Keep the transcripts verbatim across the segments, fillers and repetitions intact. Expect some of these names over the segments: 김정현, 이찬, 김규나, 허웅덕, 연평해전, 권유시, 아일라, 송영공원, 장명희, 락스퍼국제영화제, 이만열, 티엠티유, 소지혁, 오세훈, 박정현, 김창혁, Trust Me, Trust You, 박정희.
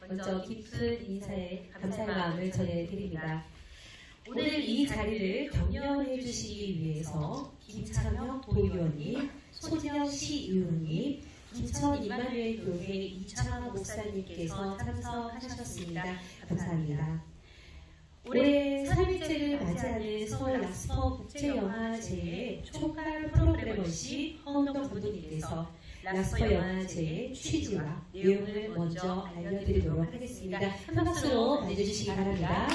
먼저 깊은 인사의 감사의 마음을 전해드립니다. 오늘 이 자리를 격려해 주시기 위해서 김창혁 도의원님, 소지혁 시의원님, 김천 이만열 교회 이찬 목사님께서 참석하셨습니다. 감사합니다. 올해 삼 일째를 맞이하는 서울 락스퍼국제영화제의 총괄 프로그래머시 허웅덕 감독님께서 락스퍼 영화제의 취지와 내용을 먼저 알려드리도록 하겠습니다. 큰 박수로 맞아주시기 바랍니다.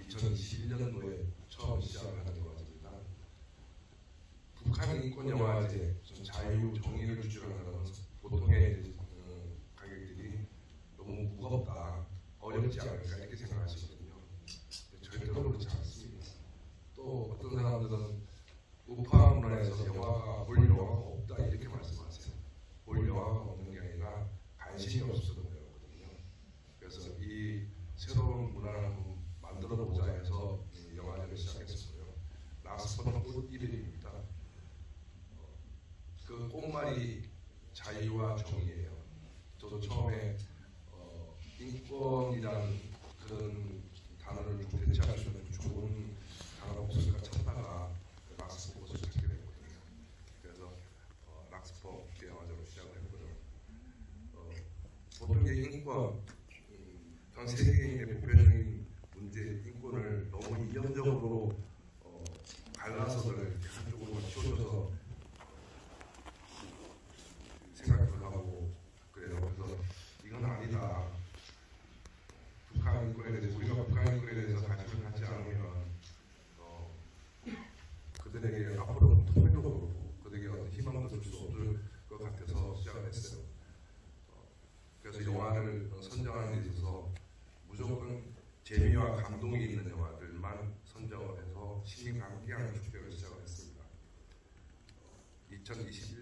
이천이십일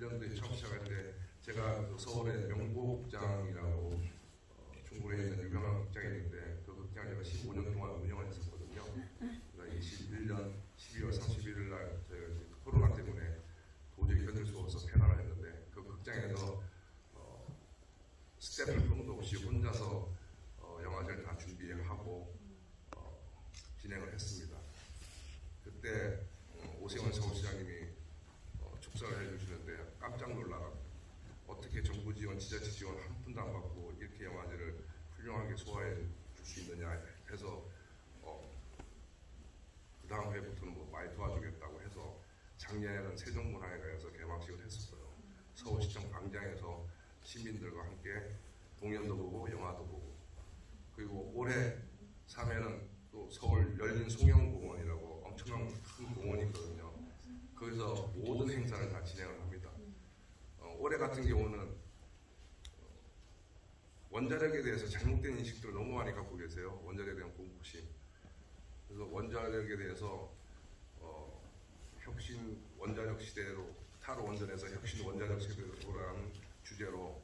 년도에 처음 시작할 때 제가 그 서울의 명보극장이라고 중구에 있는 유명한 극장이 있는데 그 극장을 제가 십오 년 동안 운영을 했었거든요. 그러니까 이십일 년 십이월 삼십일일 날 저희가 코로나 때문에 도저히 견딜 수 없어서 폐관을 했는데 그 극장에서 어, 스태프분도 없이 혼자서 어, 영화제를 다 준비하고 어, 진행을 했습니다. 그때 어, 오세훈 서울시장님이 축사를 해주시는데 깜짝 놀라 어떻게 정부 지원, 지자체 지원 한 푼도 안 받고 이렇게 영화제를 훌륭하게 소화해 줄 수 있느냐 해서 어, 그 다음 해부터는 뭐 많이 도와주겠다고 해서 작년에는 세종문화회관에서 개막식을 했었어요. 서울시청 광장에서 시민들과 함께 공연도 보고 영화도 보고 그리고 올해 삼 회는 또 서울 열린 송영공원이라고 엄청난 큰 공원이 있거든요. 거기서 모든 행사를 다 진행을 합니다. 어, 올해 같은 경우는 원자력에 대해서 잘못된 인식들을 너무 많이 갖고 계세요. 원자력에 대한 공부심. 그래서 원자력에 대해서 어, 혁신 원자력 시대로 탈원전에서 혁신 원자력 시대로 돌아가는 주제로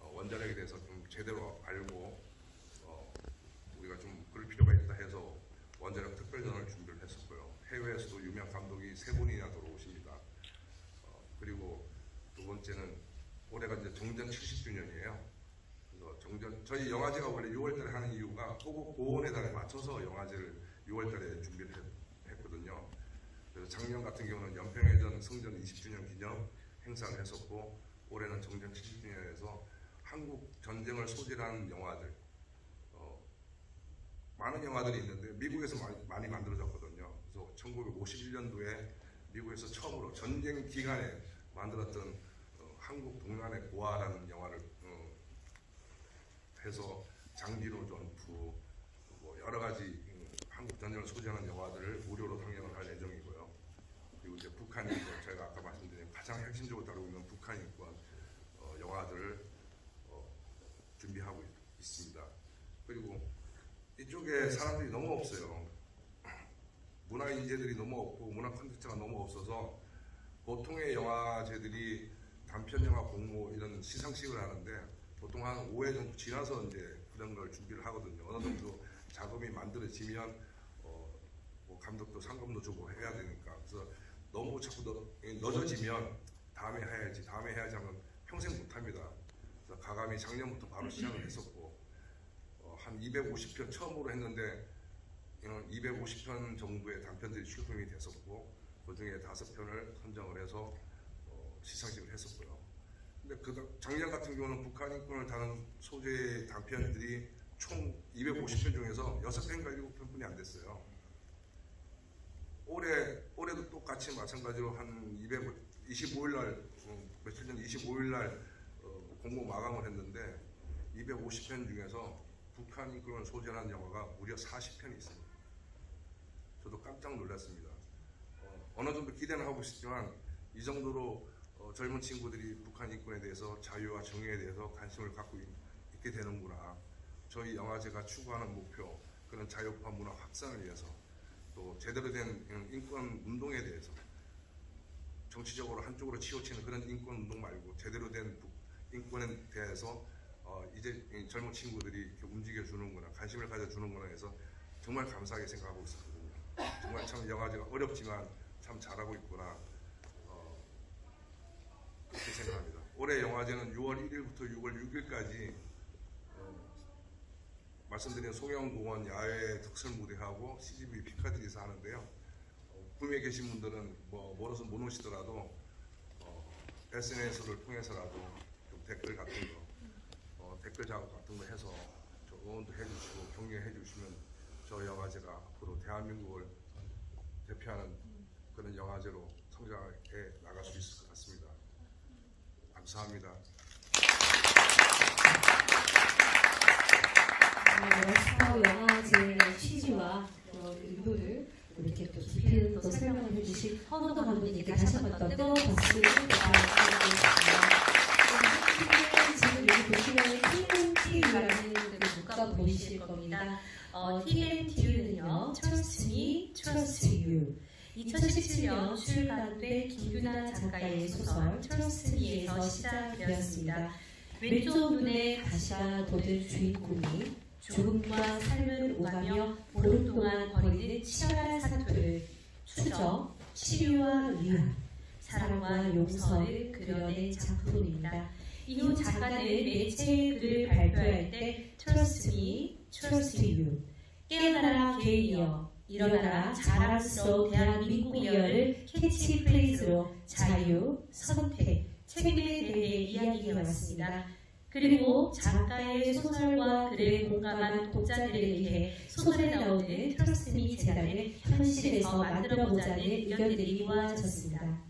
어, 원자력에 대해서 좀 제대로 알고 어, 우리가 좀 그럴 필요가 있다 해서 원자력 특별전을 준비를 했었고요. 해외에서도 유명 감독이 세 분이나 들어오십니다. 어, 그리고 두 번째는 올해가 이제 정전 칠십 주년이에요. 그래서 정전 저희 영화제가 원래 유월달에 하는 이유가 호국 보훈의 달에 맞춰서 영화제를 유월달에 준비를 했, 했거든요. 그래서 작년 같은 경우는 연평해전 승전 이십 주년 기념 행사를 했었고 올해는 정전 칠십 주년에서 한국 전쟁을 소재로 한 영화들 어, 많은 영화들이 있는데 미국에서 많이, 많이 만들어졌거든요. 천구백오십일 년도에 미국에서 처음으로 전쟁 기간에 만들었던 어, 한국 동란의 고아라는 영화를 어, 해서 장기로 전부 뭐 여러 가지 음, 한국 전쟁을 소재하는 영화들을 무료로 상영을 한국에 사람들이 너무 없어요. 문화 인재들이 너무 없고 문화 콘텐츠가 너무 없어서 보통의 영화제들이 단편 영화 공모 이런 시상식을 하는데 보통 한 오 회 정도 지나서 이제 그런 걸 준비를 하거든요. 어느 정도 작업이 만들어지면 어, 뭐 감독도 상금도 주고 해야 되니까. 그래서 너무 자꾸 늦어지면 다음에 해야지 다음에 해야지 하면 평생 못합니다. 그래서 가감이 작년부터 바로 시작을 했었고 어, 한 이백오십 편 처음으로 했는데 이백오십 편 정도의 단편들이 출품이 됐었고 그 중에 다섯 편을 선정을 해서 어, 시상식을 했었고요. 근데 그 작년 같은 경우는 북한 인권을 다룬 소재의 단편들이 총 이백오십 편 중에서 여섯 편인가 일곱 편뿐이 안 됐어요. 올해, 올해도 똑같이 마찬가지로 한 이십오 일날, 며칠 전 이십오 일날 어, 공모 마감을 했는데 이백오십 편 중에서 북한 인권을 소재로 한 영화가 무려 사십 편이 있습니다. 저도 깜짝 놀랐습니다. 어, 어느 정도 기대는 하고 있었지만 이 정도로 어, 젊은 친구들이 북한 인권에 대해서 자유와 정의에 대해서 관심을 갖고 있, 있게 되는구나. 저희 영화제가 추구하는 목표, 그런 자유파 문화 확산을 위해서 또 제대로 된 인권 운동에 대해서 정치적으로 한쪽으로 치우치는 그런 인권 운동 말고 제대로 된 인권에 대해서 어, 이제 젊은 친구들이 이렇게 움직여주는구나, 관심을 가져주는구나 해서 정말 감사하게 생각하고 있었거든요. 정말 참 영화제가 어렵지만 참 잘하고 있구나 어, 그렇게 생각합니다. 올해 영화제는 유월 일일부터 유월 육일까지 어, 말씀드린 송영공원 야외 특설 무대하고 씨지비 피카디리에서 하는데요. 어, 구미에 계신 분들은 뭐 멀어서 못 오시더라도 어, 에스엔에스를 통해서라도 좀 댓글 같은 거 어, 댓글 작업 같은 거 해서 좀 응원도 해주시고 격려해 주시면 저 영화제가 앞으로 대한민국을 대표하는 그런 영화제로 성장해 나갈 수 있을 것 같습니다. 감사합니다. 락스퍼 영화제 취지와 의도를 이렇게 또 깊이 또 설명을 해주신 허웅덕 감독님께 다시 한번 또 박수를 부탁드립니다. 지금 여기 보시면 티엠티유라는 문구가 보이실 겁니다. 어, 티엠티유는요, Trust Me, Trust You. 이천십칠 년 출간된 김규나 작가의 소설 Trust Me에서 시작되었습니다. 왼쪽 눈에 가시가 돋은 주인공이 죽음과 삶을 오가며 보름 동안 벌이는 치열한 사투를 추적, 치료와 위안, 사랑과 용서를 그려낸 작품입니다. 이후 작가는 매체의 글을 발표할 때 Trust me, trust you, 깨어나라 개이어, 일어나라 자랑스러운 대한민국이어를 캐치프레이즈로 자유, 선택, 책임에 대해 이야기해왔습니다. 그리고 작가의 소설과 글에 공감한 독자들에게 소설에 나오는 Trust Me 재단을 현실에서 만들어보자는 의견들이 모아졌습니다.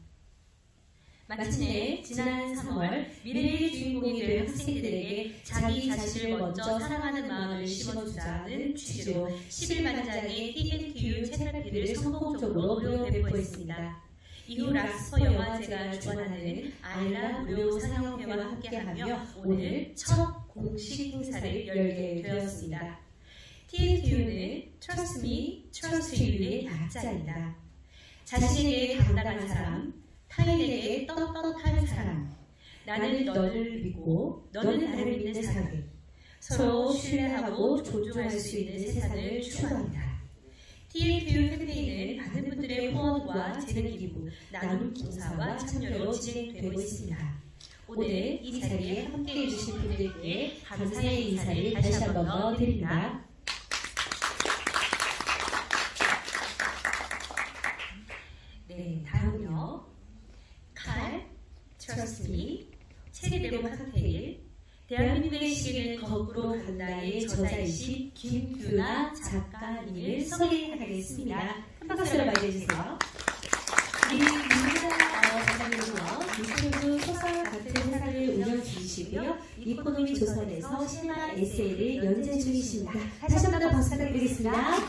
마침내 지난 삼월 미래의 주인공이 될 학생들에게 자기 자신을 먼저 사랑하는 마음을 심어주자는 취지로 십일만 장의 티엠티유 채널기를 성공적으로 무료 배포했습니다. 이후 락스퍼 영화제가 주관하는 아일라 무료 상영회와 함께하며 오늘 첫 공식 행사를 열게 되었습니다. 티엠티유는 Trust Me, Trust You의 약자이다. 자신에게 당당한 사람, 타인에게 떳떳한 사람, 나는 너를 믿고 너는 나를 믿는 사람, 서로 신뢰하고 존중할 수 있는 세상을 추구합니다. 티엠티유 캠페인은 많은 분들의 후원과 재능기부, 나눔 봉사와 참여로 진행되고 있습니다. 오늘 이 자리에 함께해 주신 분들께 감사의 인사를 다시 한번 더 드립니다. 네, 다음은요. 칼, Trust Me, 책의 내용 칵테일, 대한민국의 시기는 거꾸로 간다의 저자이신 김규나 작가님을 소개하겠습니다. 한 박수로 맞이해주세요. 우리 김규나 작가님은요, 유튜브 소설 같은 회사를 운영 중이시고요, 이코노미 조선에서 신화 에세이를 연재 중이십니다. 다시 한 번 더 박수 부탁드리겠습니다.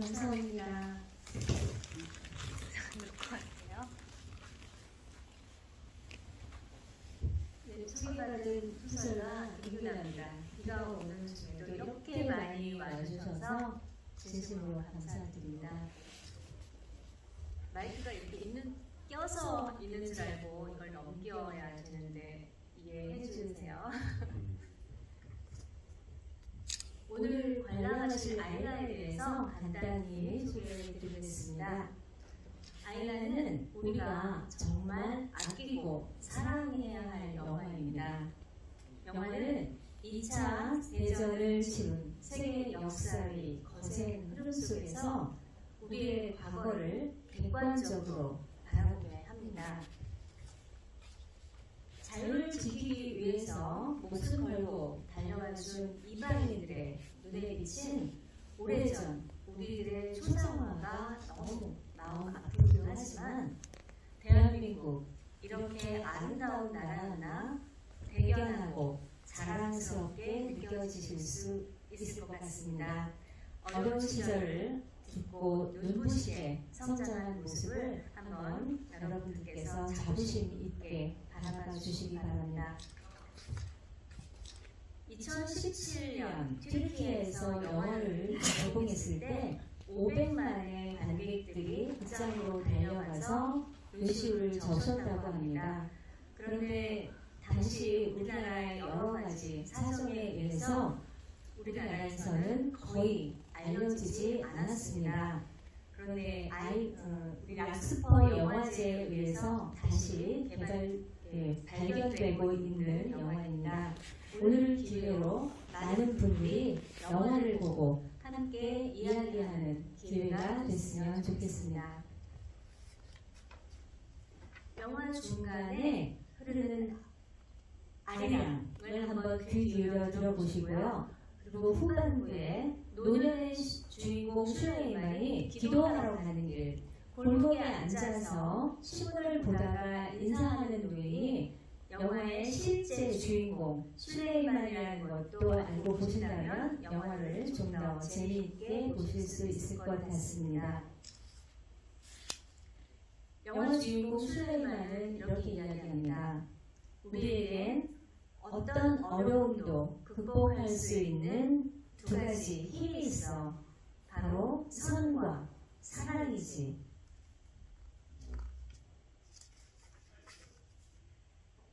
감사합니다. 받은 후설과 김규나입니다. 비가 오는 중에도 이렇게 많이 와주셔서 진심으로 감사드립니다. 마이크가 이렇게 있는, 껴서 있는 줄 알고 이걸 넘겨야 되는데 이해해 주세요. 오늘 관람하실 아일라에 대해서 간단히 소개해 드리겠습니다. 아일라는 우리가 정말 아끼고 사랑해야 할 영화입니다. 영화는 이 차 대전을 치른 세계 역사의 거센 흐름 속에서 우리의 과거를 객관적으로 바라보아야 합니다. 자유를 지키기 위해서 목숨 걸고 달려와준 이방인들의 눈에 비친 오래전 우리들의 초상화가 너무 마음 아프기도 하지만, 대한민국 이렇게 아름다운 나라나 대견하고 자랑스럽게 느껴지실 수 있을 것 같습니다. 어려운 시절을 깊고 눈부시게 성장한 모습을 한번 여러분들께서 자부심 있게 바라봐 주시기 바랍니다. 이천십칠 년 튀르키예에서 영화를 개봉했을 때 오백만의 관객들이 극장으로 달려가서 눈시울을 적셨다고 합니다. 그런데 당시 우리나라의 여러 가지 사정에 의해서 우리나라에서는 거의 알려지지 않았습니다. 그런데 아이, 어, 우리 락스퍼국제영화제에 의해서 다시 개발, 예, 발견되고 있는 영화입니다. 오늘 기회로 많은 분들이 영화를 보고 함께 이야기하는 기회가 됐으면 좋겠습니다. 영화 중간에 흐르는 아리랑을 한번 귀 기울여 들어보시고요. 그리고 후반부에 노년의 주인공 슐레이만이 기도하러 가는 길, 골목에 앉아서 신문을 보다가 인사하는 노인이 영화의 실제 주인공 슐레이만이라는 것도 알고 보신다면 영화를 좀 더 재미있게 보실 수 있을 것 같습니다. 영화 주인공 슐레이만은 이렇게 이야기합니다. 우리에겐 어떤 어려움도 극복할 수 있는 두 가지 힘이 있어. 바로 선과 사랑이지.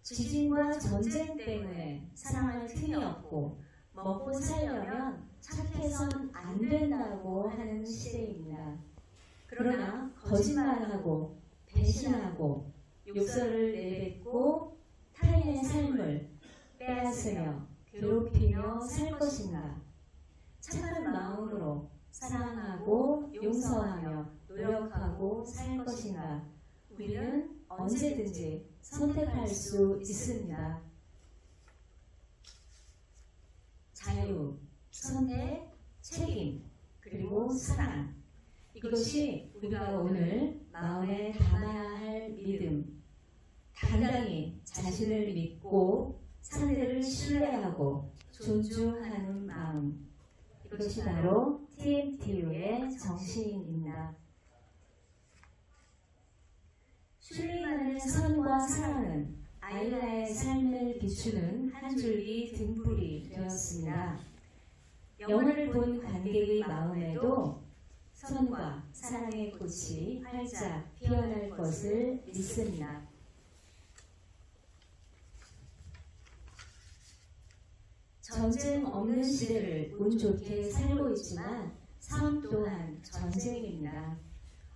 지진과 전쟁 때문에 사랑할 틈이 없고 먹고 살려면 착해선 안 된다고 하는 시대입니다. 그러나 거짓말하고 배신하고 욕설을 내뱉고 타인의 삶을 빼앗으며 괴롭히며 살 것인가? 착한 마음으로 사랑하고 용서하며 노력하고 살 것인가? 우리는 언제든지 선택할 수 있습니다. 자유, 선택, 책임, 그리고 사랑. 이것이 우리가 오늘 마음에 담아야 할 믿음. 당당히 자신을 믿고 상대를 신뢰하고 존중하는 마음. 이것이 바로 티 엠 티 유의 정신입니다. 슐리만의 선과 사랑은 아일라의 삶을 비추는 한 줄기 등불이 되었습니다. 영화를 본 관객의 마음에도 선과 사랑의 꽃이 활짝 피어날 것을 믿습니다. 전쟁 없는 시대를 운 좋게 살고 있지만 삶 또한 전쟁입니다.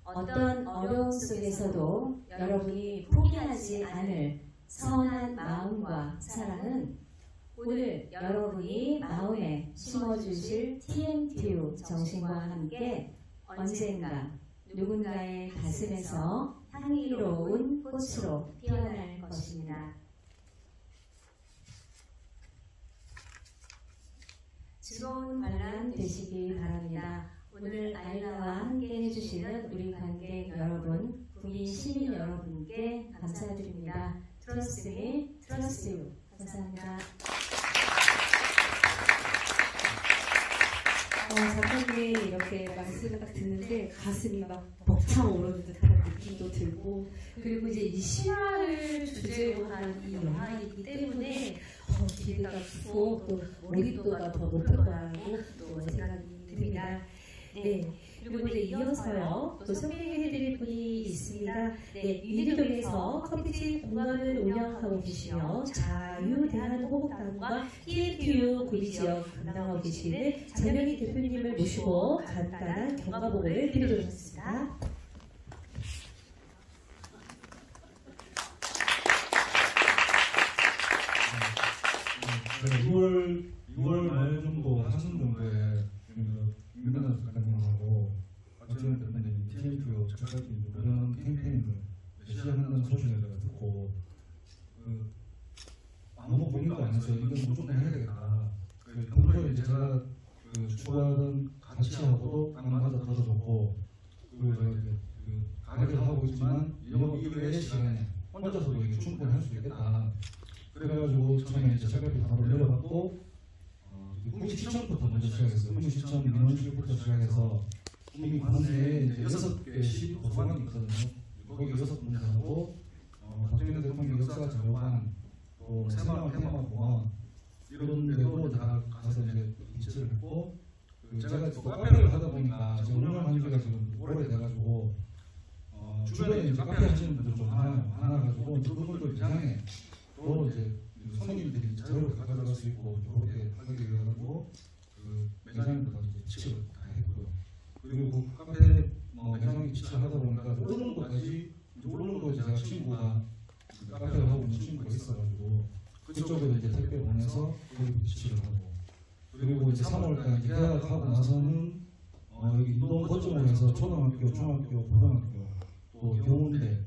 어떤 어려움 속에서도 여러분이 포기하지 않을 선한 마음과 사랑은 오늘 여러분이 마음에 심어주실 티 엠 티 유 정신과 함께 언젠가 누군가의 가슴에서 향기로운 꽃으로 피어날 것입니다. 즐거운 관람 되시기 바랍니다. 오늘 아일라와 함께 해주시는 우리 관객 여러분, 국민 시민 여러분께 감사드립니다. Trust Me, Trust You. 감사합니다. 작가님 어, 이렇게 말씀을 딱 듣는데 가슴이 막 벅차고 오르는 듯한 느낌도 들고, 그리고 이제 이 신화를 주제로 한 이 영화이기 때문에 기회가 없고 또 몰입도가 더 높을 거라고 또 생각이 듭니다. 네. 그리고 이제 이어서요, 또 소개해드릴 분이 있습니다. 네, 유니동에서 커피집 공간을 운영하고 계시며 자유대한호흡당과 피엠큐 구리지역 담당하고 계시는 장명희 대표님을 모시고 간단한 경과보고를 드려주셨습니다. 네, 유월 말 정도, 삼 월 정도에 김규나 대표님하고 박정현 대표님 티엠큐 작가님 그런 캠페인을 시작한다는 소식을 제가 듣고 그, 아무 고민도 안 해서 이건 무조건 해야겠다. 그, 평소에 제가 그, 추구하던 가치하고도 강마다 들어줬고 그, 그, 그, 가게를 하고 있지만 영업 이외의 시간에 혼자서도 이게 충분히 할 수 있겠다. 그래가지고 처음에 이제 새벽에 바로 내려갔고 꿈이 시청부터 먼저 시작했어요. 꿈이 시청 민원실부터 시작해서 꿈이 관세에 이제 여섯 개 시 도서관이 있거든요. 거기 여섯 군데 하고 어, 박정희 대통령 역사 자료관, 또 새마을 테마마 공원 이런 데로 다 가서 이제 기체를 했고 그 제가 또 카페를 하다 보니까 제가 운영을 하는 지가 지금 오래돼가지고 어, 주변에 이제 카페 하시는 분들 좀 많아가지고 그분들도 이상해. 또 이제 손님들이 자료를 가져갈 수 있고 이렇게 하게 되고 그 매장에다가 직접 다 했고요. 그리고 그 카페 뭐 매장에 직접 하다 보니까 모르는 거까지 모르는 거 제가 친구가 그 카페를 하고 있는 친구가 있어가지고 그쪽에 이제 택배 보내서 거기 직접 하고 그리고 이제 삼월까지 계약하고 나서는 어 여기 이동 거점으로 해서 초등학교, 중학교, 고등학교 또 경운대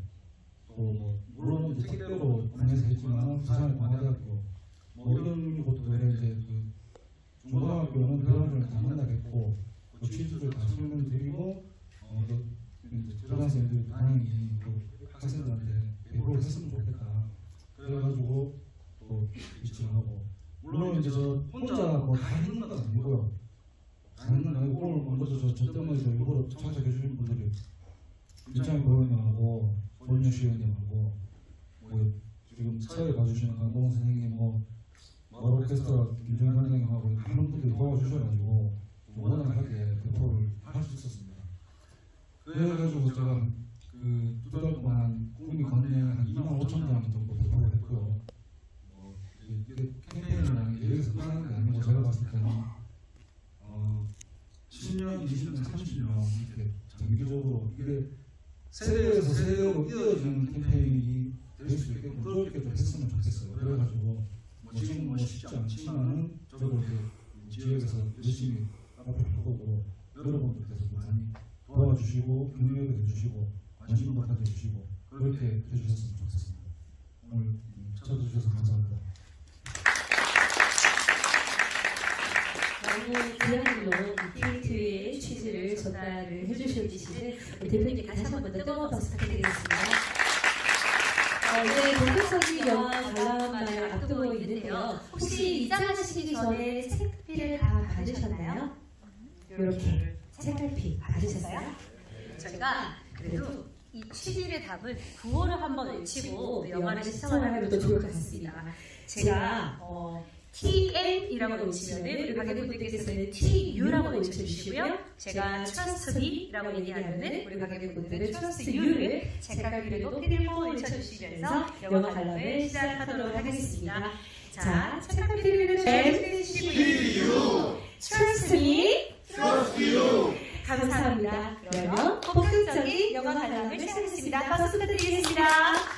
뭐 물론 이제 택배로 보내서 했지만 부산의 관대학교 뭐 이런 곳들에 이제 그 중고등학교는 변화를 다 만나겠고 그 취지를 다 설명드리고 어, 이제 들어가서 애들 당연히 그 학생들한테 배부를 했으면 좋겠다. 그래가지고 또 지원하고 물론 이제 저 혼자 뭐 다 했는 건 아니고요. 다 했는 건 아니고 오늘 먼저 저, 저 때문에 저 일부러 참석해 주신 분들이 이찬 고원님하고 권유시 의원님하고 뭐 지금 사회에 봐주시는 강동 선생님, 뭐 오케스트라 김정현 선생님하고 많은 분들이 도와주셔가지고 원활하게 배포를 할 수 있었습니다. 그래가지고 제가 그 두 달 동안 국민 건네 한 이만 오천 장 정도 배포를 했고요. 뭐 이게 캠페인이라는 게 여기서 끝나는 게 아니고 제가 봤을 때는 어 십 년, 이십 년, 삼십 년 이렇게 장기적으로 이게 세대에서 세대로 이어지는 캠페인이 될 수 있게끔 그렇게 좀 했으면 좋겠어요. 그래가지고 뭐 지금 뭐 쉽지 않지만은 저도 지역에서 열심히 앞으로 보고 여러분들께서 많이 도와주시고 경력을 해주시고 관심을 받아주시고 그렇게 해주셨으면 좋겠습니다. 오늘 찾아주셔서 감사합니다. 오늘 대안으로 이벤트의 취지를 전달을 해주시는 대표님께 다시 한 번 더 뜨거운 박수 부탁드리겠습니다. 어, 이제 본격적인 영화 관람을 앞두고 있는데요. 혹시 입장하시기 전에 책비를 다 받으셨나요? 이렇게 책갈피 받으셨어요? 저희가 그래도 이 취지의 답을 구호를 한번 외치고 영화를 시청을 하면 더 좋을 것 같습니다. 제가 어, 티엠이라고 외치면 우리 관객분들께서는 티유라고 외쳐주시고요. 제가 Trust Me라고 얘기하면 우리 관객분들은 Trust You를 책갈피를 높이들고 외쳐주시면서 영화 관람을 시작하도록 하겠습니다. 자, 책갈피를 외쳐주시고요. Trust Me, Trust You. 감사합니다. 그러면 본격적인 영화 관람을 시작하겠습니다. 박수 부탁드리겠습니다.